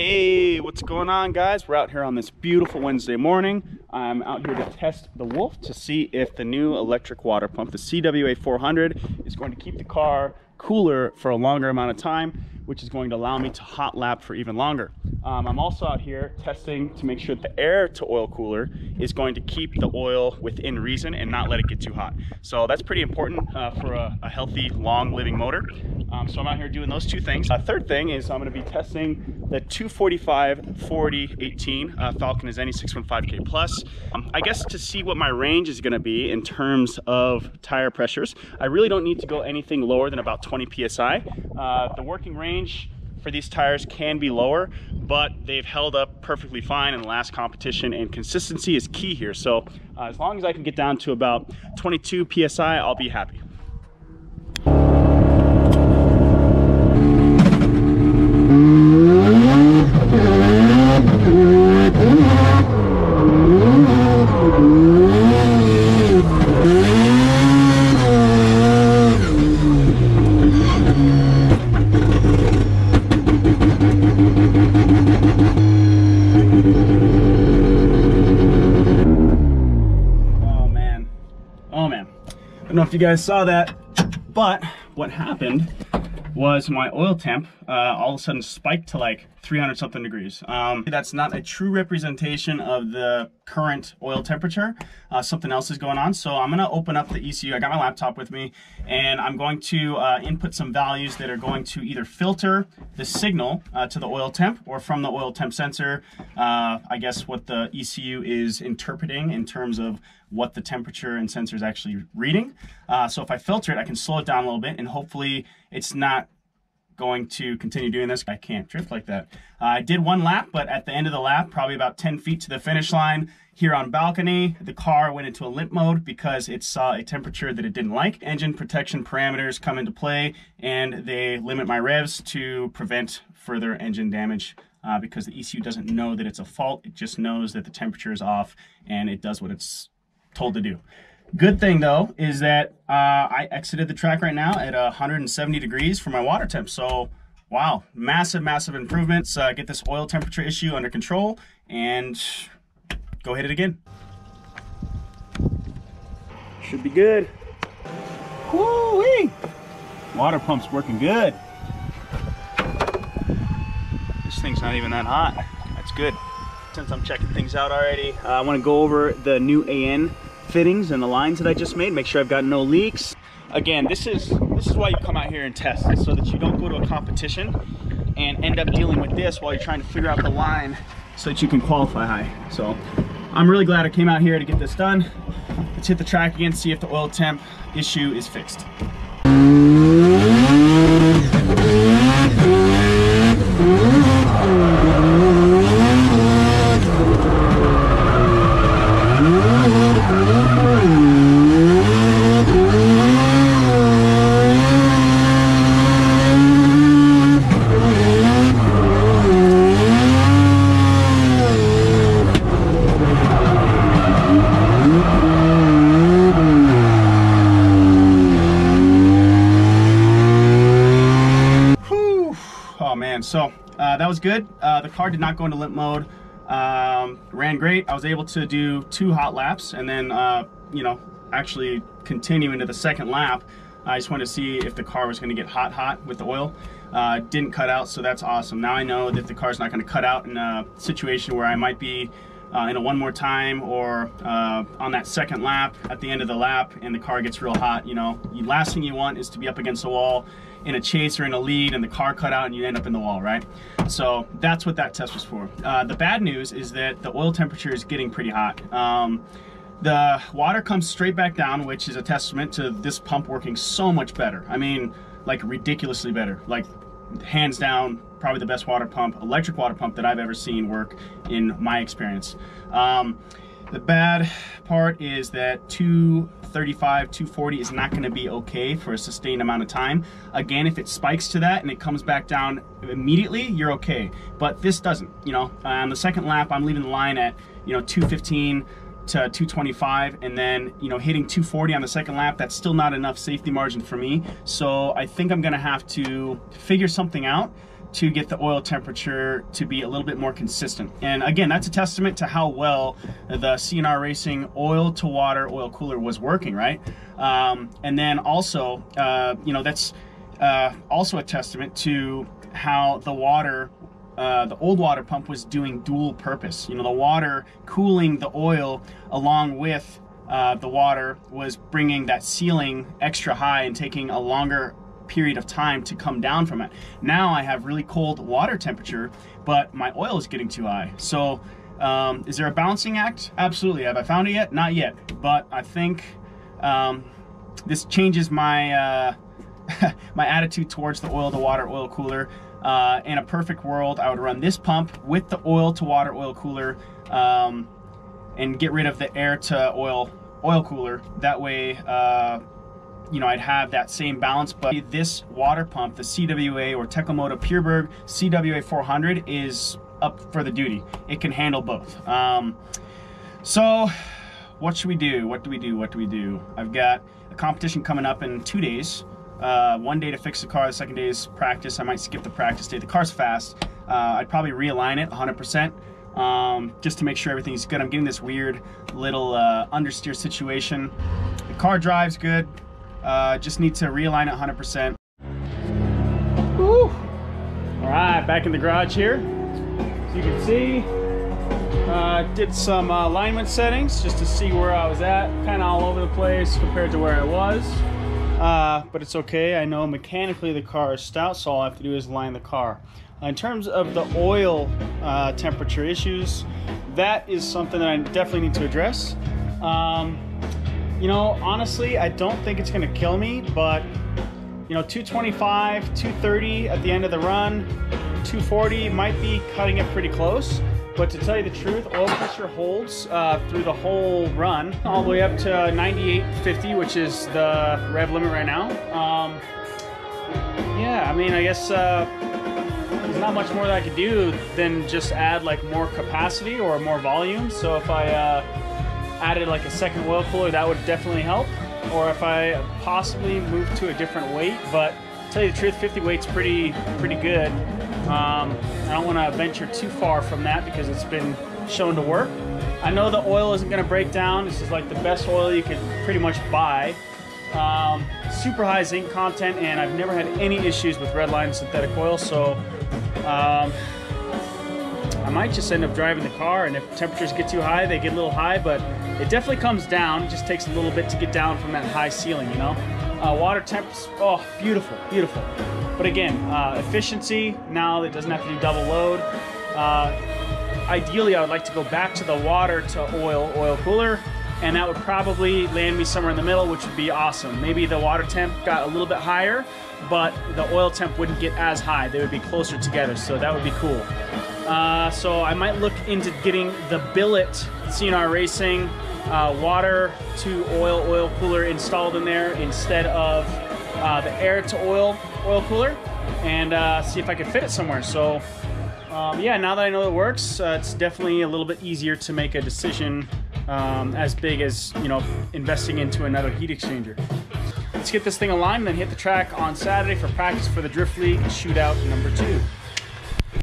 Hey, what's going on, guys? We're out here on this beautiful Wednesday morning. I'm out here to test the Wolf to see if the new electric water pump, the CWA 400, is going to keep the car cooler for a longer amount of time, which is going to allow me to hot lap for even longer. I'm also out here testing to make sure that the air to oil cooler is going to keep the oil within reason and not let it get too hot. So that's pretty important for a healthy, long living motor. So I'm out here doing those two things. Third thing is I'm going to be testing the 245/4018 Falcon ZE615K plus. I guess to see what my range is going to be in terms of tire pressures. I really don't need to go anything lower than about 20 psi. The working range for these tires can be lower, but they've held up perfectly fine in the last competition, and consistency is key here. So as long as I can get down to about 22 psi, I'll be happy. I don't know if you guys saw that, but what happened was my oil temp all of a sudden spiked to like 300 something degrees. That's not a true representation of the current oil temperature. Something else is going on. So I'm gonna open up the ECU. I got my laptop with me, and I'm going to input some values that are going to either filter the signal to the oil temp, or from the oil temp sensor, I guess what the ECU is interpreting in terms of what the temperature and sensor is actually reading. So if I filter it, I can slow it down a little bit, and hopefully it's not going to continue doing this. I can't drift like that. I did one lap, but at the end of the lap, probably about 10 feet to the finish line here on balcony, the car went into a limp mode because it saw a temperature that it didn't like. Engine protection parameters come into play, and they limit my revs to prevent further engine damage because the ECU doesn't know that it's a fault. It just knows that the temperature is off, and it does what it's told to do. Good thing though is that I exited the track right now at 170 degrees for my water temp. So wow, massive improvements. Get this oil temperature issue under control and go hit it again. Should be good. Woo-wee! Water pump's working good. This thing's not even that hot. That's good. Since I'm checking things out already, I want to go over the new AN fittings and the lines that I just made. Make sure I've got no leaks. Again, this is why you come out here and test, so that you don't go to a competition and end up dealing with this while you're trying to figure out the line so that you can qualify high. So I'm really glad I came out here to get this done. Let's hit the track again, see if the oil temp issue is fixed. So that was good. The car did not go into limp mode. Ran great. I was able to do two hot laps, and then you know, actually continue into the second lap. I just wanted to see if the car was going to get hot with the oil. Didn't cut out, so that's awesome. Now I know that the car's not going to cut out in a situation where I might be in a one more time, or on that second lap at the end of the lap, and the car gets real hot. You know, the last thing you want is to be up against the wall in a chase or in a lead, and the car cut out and you end up in the wall, right? So that's what that test was for. The bad news is that the oil temperature is getting pretty hot. The water comes straight back down, which is a testament to this pump working so much better. I mean, like ridiculously better. Like hands down, probably the best water pump, electric water pump that I've ever seen work in my experience. The bad part is that 235, 240 is not gonna be okay for a sustained amount of time. Again, if it spikes to that and it comes back down immediately, you're okay. But this doesn't, you know. On the second lap, I'm leaving the line at, you know, 215 to 225, and then, you know, hitting 240 on the second lap, that's still not enough safety margin for me. So I think I'm gonna have to figure something out to get the oil temperature to be a little bit more consistent. And again, that's a testament to how well the CNR Racing oil to water oil cooler was working, right? And then also, you know, that's also a testament to how the water, the old water pump was doing dual purpose. You know, the water cooling the oil along with the water was bringing that ceiling extra high and taking a longer period of time to come down from it. Now I have really cold water temperature, but my oil is getting too high. So is there a balancing act? Absolutely. Have I found it yet? Not yet, but I think this changes my my attitude towards the oil to water oil cooler. In a perfect world, I would run this pump with the oil to water oil cooler and get rid of the air to oil cooler. That way, you know, I'd have that same balance. But this water pump, the CWA or Tecomotive Pierburg CWA 400, is up for the duty. It can handle both. So what should we do? What do we do? What do we do? I've got a competition coming up in 2 days. One day to fix the car, the second day is practice. I might skip the practice day. The car's fast. I'd probably realign it 100%. Just to make sure everything's good. I'm getting this weird little understeer situation. The car drives good. Just need to realign it 100%. Woo. All right, back in the garage here. As you can see, did some alignment settings just to see where I was at. Kind of all over the place compared to where I was. But it's okay. I know mechanically the car is stout, so all I have to do is line the car. In terms of the oil temperature issues, that is something that I definitely need to address. You know, honestly, I don't think it's gonna kill me, but you know, 225, 230 at the end of the run, 240 might be cutting it pretty close. But to tell you the truth, oil pressure holds through the whole run, all the way up to 98.50, which is the rev limit right now. Yeah, I mean, I guess there's not much more that I could do than just add like more capacity or more volume. So if I added like a second oil cooler, that would definitely help. Or if I possibly moved to a different weight, but to tell you the truth, 50 weight's pretty good. I don't want to venture too far from that because it's been shown to work. I know the oil isn't going to break down. This is like the best oil you could pretty much buy. Super high zinc content, and I've never had any issues with Red Line synthetic oil, so I might just end up driving the car, and if temperatures get too high, they get a little high, but it definitely comes down. It just takes a little bit to get down from that high ceiling, you know? Water temps, oh, beautiful, beautiful. But again, efficiency, now it doesn't have to do double load. Ideally, I would like to go back to the water to oil cooler, and that would probably land me somewhere in the middle, which would be awesome. Maybe the water temp got a little bit higher, but the oil temp wouldn't get as high. They would be closer together, so that would be cool. So I might look into getting the billet CNR Racing water to oil cooler installed in there instead of the air to oil cooler, and see if I could fit it somewhere. So yeah, now that I know it works, it's definitely a little bit easier to make a decision as big as, you know, investing into another heat exchanger. Let's get this thing aligned and then hit the track on Saturday for practice for the Drift League shootout number 2.